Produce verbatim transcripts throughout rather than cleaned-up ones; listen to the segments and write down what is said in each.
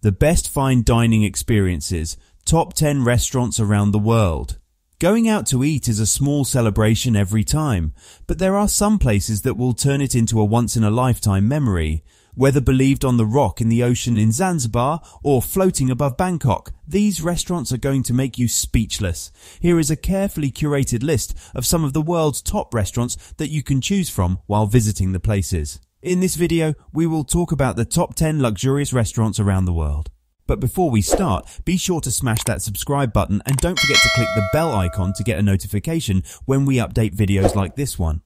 The best fine dining experiences, top ten restaurants around the world. Going out to eat is a small celebration every time, but there are some places that will turn it into a once-in-a-lifetime memory. Whether believed on the rock in the ocean in Zanzibar or floating above Bangkok, these restaurants are going to make you speechless. Here is a carefully curated list of some of the world's top restaurants that you can choose from while visiting the places. In this video, we will talk about the top ten luxurious restaurants around the world. But before we start, be sure to smash that subscribe button and don't forget to click the bell icon to get a notification when we update videos like this one.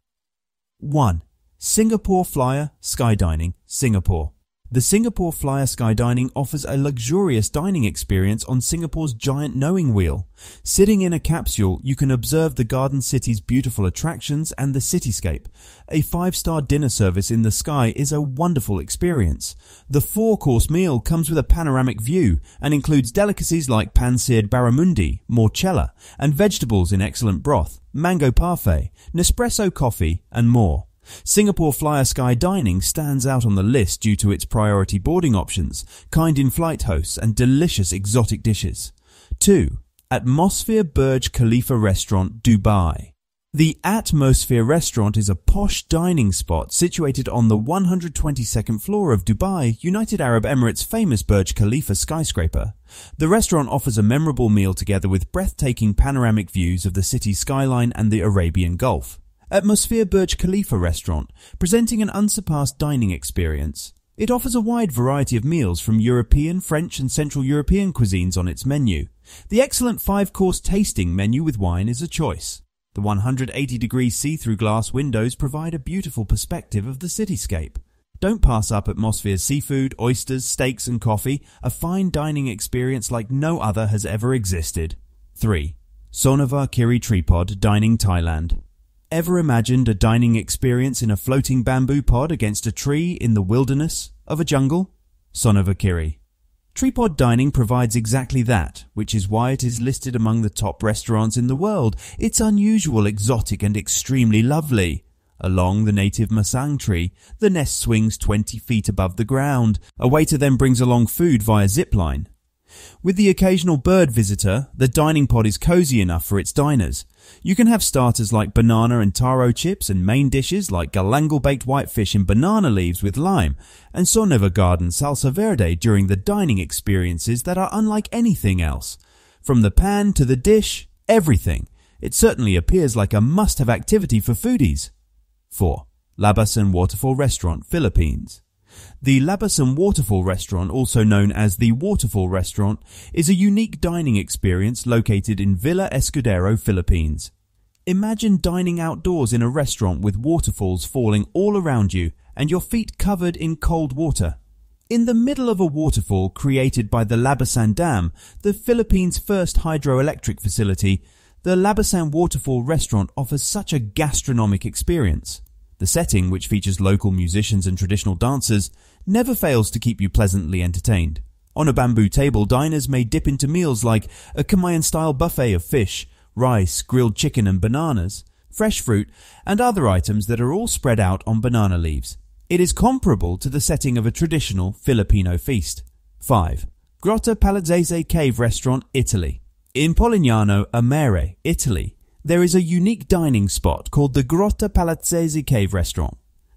one. Singapore Flyer Sky Dining, Singapore. The Singapore Flyer Sky Dining offers a luxurious dining experience on Singapore's giant knowing wheel. Sitting in a capsule, you can observe the Garden City's beautiful attractions and the cityscape. A five-star dinner service in the sky is a wonderful experience. The four-course meal comes with a panoramic view and includes delicacies like pan-seared barramundi, morcella, and vegetables in excellent broth, mango parfait, Nespresso coffee, and more. Singapore Flyer Sky Dining stands out on the list due to its priority boarding options, kind in-flight hosts, and delicious exotic dishes. two. Atmosphere Burj Khalifa Restaurant, Dubai. The Atmosphere restaurant is a posh dining spot situated on the one hundred twenty-second floor of Dubai, United Arab Emirates' famous Burj Khalifa skyscraper. The restaurant offers a memorable meal together with breathtaking panoramic views of the city skyline and the Arabian Gulf. Atmosphere Burj Khalifa restaurant, presenting an unsurpassed dining experience. It offers a wide variety of meals from European, French and Central European cuisines on its menu. The excellent five-course tasting menu with wine is a choice. The one hundred eighty degree see-through glass windows provide a beautiful perspective of the cityscape. Don't pass up Atmosphere's seafood, oysters, steaks and coffee, a fine dining experience like no other has ever existed. three. Soneva Kiri Tripod Dining, Thailand. Ever imagined a dining experience in a floating bamboo pod against a tree in the wilderness of a jungle? Soneva Kiri. Tripod dining provides exactly that, which is why it is listed among the top restaurants in the world. It's unusual, exotic and extremely lovely. Along the native masang tree, the nest swings twenty feet above the ground. A waiter then brings along food via zipline. With the occasional bird visitor, the dining pod is cozy enough for its diners. You can have starters like banana and taro chips and main dishes like galangal baked whitefish in banana leaves with lime and Soneva Garden salsa verde during the dining experiences that are unlike anything else. From the pan to the dish, everything. It certainly appears like a must-have activity for foodies. four. Labassin Waterfall Restaurant, Philippines. The Labassin Waterfall Restaurant, also known as the Waterfall Restaurant, is a unique dining experience located in Villa Escudero, Philippines. Imagine dining outdoors in a restaurant with waterfalls falling all around you and your feet covered in cold water. In the middle of a waterfall created by the Labassin Dam, the Philippines' first hydroelectric facility, the Labassin Waterfall Restaurant offers such a gastronomic experience. The setting, which features local musicians and traditional dancers, never fails to keep you pleasantly entertained. On a bamboo table, diners may dip into meals like a Khmer-style buffet of fish, rice, grilled chicken and bananas, fresh fruit, and other items that are all spread out on banana leaves. It is comparable to the setting of a traditional Filipino feast. five. Grotta Palazzese Cave Restaurant, Italy. In Polignano a Mare, Italy, there is a unique dining spot called the Grotta Palazzese Cave Restaurant.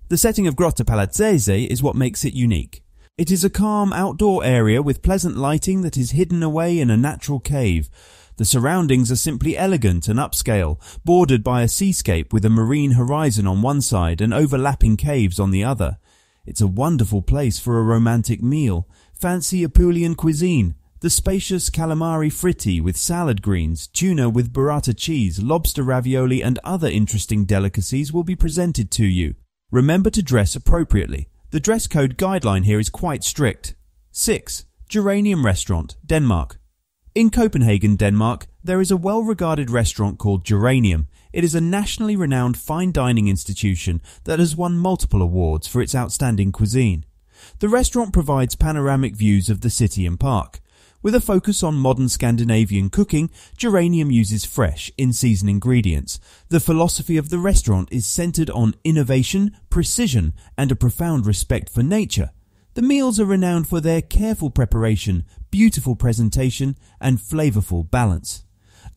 The setting of Grotta Palazzese is what makes it unique. It is a calm outdoor area with pleasant lighting that is hidden away in a natural cave. The surroundings are simply elegant and upscale, bordered by a seascape with a marine horizon on one side and overlapping caves on the other. It's a wonderful place for a romantic meal. Fancy Apulian cuisine. The spacious calamari fritti with salad greens, tuna with burrata cheese, lobster ravioli and other interesting delicacies will be presented to you. Remember to dress appropriately. The dress code guideline here is quite strict. six. Geranium Restaurant, Denmark. In Copenhagen, Denmark, there is a well-regarded restaurant called Geranium. It is a nationally renowned fine dining institution that has won multiple awards for its outstanding cuisine. The restaurant provides panoramic views of the city and park. With a focus on modern Scandinavian cooking, Geranium uses fresh, in-season ingredients. The philosophy of the restaurant is centered on innovation, precision, and a profound respect for nature. The meals are renowned for their careful preparation, beautiful presentation, and flavourful balance.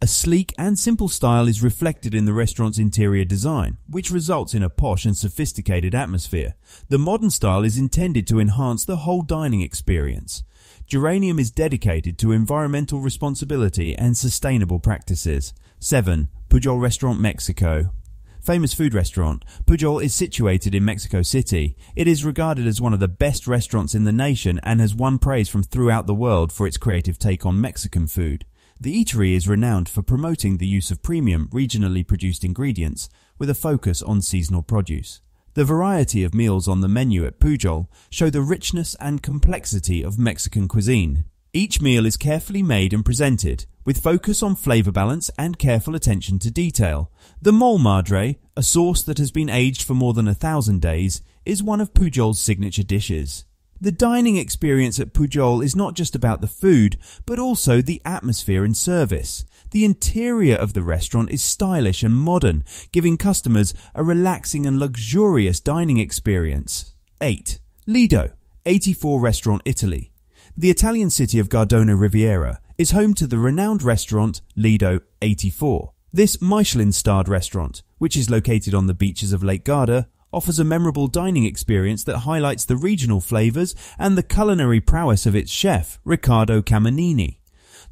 A sleek and simple style is reflected in the restaurant's interior design, which results in a posh and sophisticated atmosphere. The modern style is intended to enhance the whole dining experience. Geranium is dedicated to environmental responsibility and sustainable practices. seven. Pujol Restaurant, Mexico. Famous food restaurant, Pujol is situated in Mexico City. It is regarded as one of the best restaurants in the nation and has won praise from throughout the world for its creative take on Mexican food. The eatery is renowned for promoting the use of premium, regionally produced ingredients with a focus on seasonal produce. The variety of meals on the menu at Pujol show the richness and complexity of Mexican cuisine. Each meal is carefully made and presented, with focus on flavour balance and careful attention to detail. The mole madre, a sauce that has been aged for more than a thousand days, is one of Pujol's signature dishes. The dining experience at Pujol is not just about the food, but also the atmosphere and service. The interior of the restaurant is stylish and modern, giving customers a relaxing and luxurious dining experience. eight. Lido eighty-four Restaurant, Italy. The Italian city of Gardona Riviera is home to the renowned restaurant Lido eighty-four. This Michelin-starred restaurant, which is located on the beaches of Lake Garda, offers a memorable dining experience that highlights the regional flavours and the culinary prowess of its chef, Riccardo Camanini.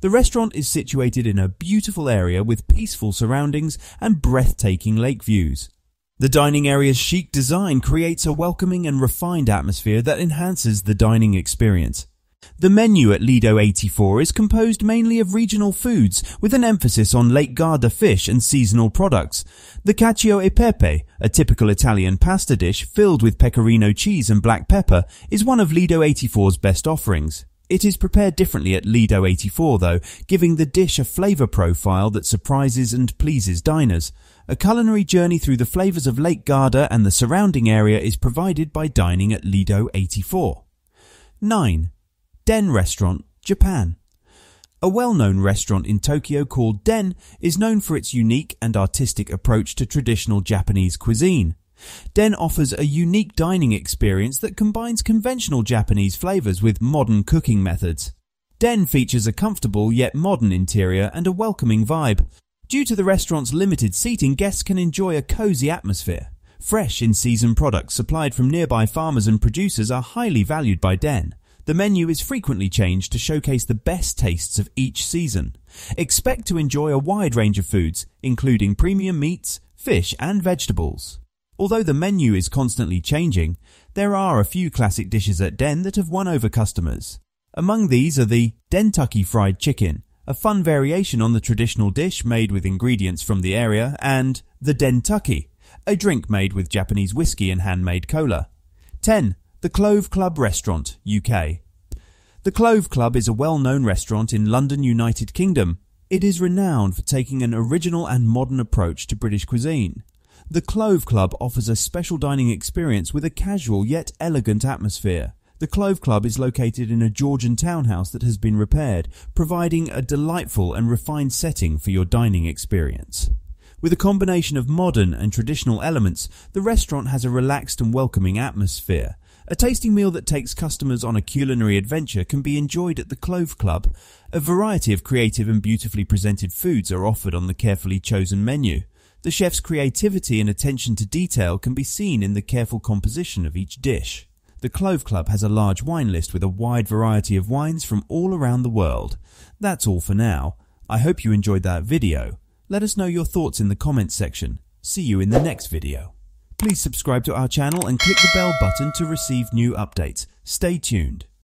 The restaurant is situated in a beautiful area with peaceful surroundings and breathtaking lake views. The dining area's chic design creates a welcoming and refined atmosphere that enhances the dining experience. The menu at Lido eighty-four is composed mainly of regional foods, with an emphasis on Lake Garda fish and seasonal products. The cacio e pepe, a typical Italian pasta dish filled with pecorino cheese and black pepper, is one of Lido eighty-four's best offerings. It is prepared differently at Lido eighty-four though, giving the dish a flavour profile that surprises and pleases diners. A culinary journey through the flavours of Lake Garda and the surrounding area is provided by dining at Lido eighty-four. nine. D E N Restaurant, Japan. A well-known restaurant in Tokyo called D E N is known for its unique and artistic approach to traditional Japanese cuisine. D E N offers a unique dining experience that combines conventional Japanese flavors with modern cooking methods. D E N features a comfortable yet modern interior and a welcoming vibe. Due to the restaurant's limited seating, guests can enjoy a cozy atmosphere. Fresh, in-season products supplied from nearby farmers and producers are highly valued by D E N. The menu is frequently changed to showcase the best tastes of each season. Expect to enjoy a wide range of foods, including premium meats, fish, and vegetables. Although the menu is constantly changing, there are a few classic dishes at D E N that have won over customers. Among these are the Dentucky Fried Chicken, a fun variation on the traditional dish made with ingredients from the area, and the Dentucky, a drink made with Japanese whiskey and handmade cola. ten. The Clove Club Restaurant, U K. The Clove Club is a well-known restaurant in London, United Kingdom. It is renowned for taking an original and modern approach to British cuisine. The Clove Club offers a special dining experience with a casual yet elegant atmosphere. The Clove Club is located in a Georgian townhouse that has been repaired, providing a delightful and refined setting for your dining experience. With a combination of modern and traditional elements, the restaurant has a relaxed and welcoming atmosphere. A tasting meal that takes customers on a culinary adventure can be enjoyed at the Clove Club. A variety of creative and beautifully presented foods are offered on the carefully chosen menu. The chef's creativity and attention to detail can be seen in the careful composition of each dish. The Clove Club has a large wine list with a wide variety of wines from all around the world. That's all for now. I hope you enjoyed that video. Let us know your thoughts in the comments section. See you in the next video. Please subscribe to our channel and click the bell button to receive new updates. Stay tuned.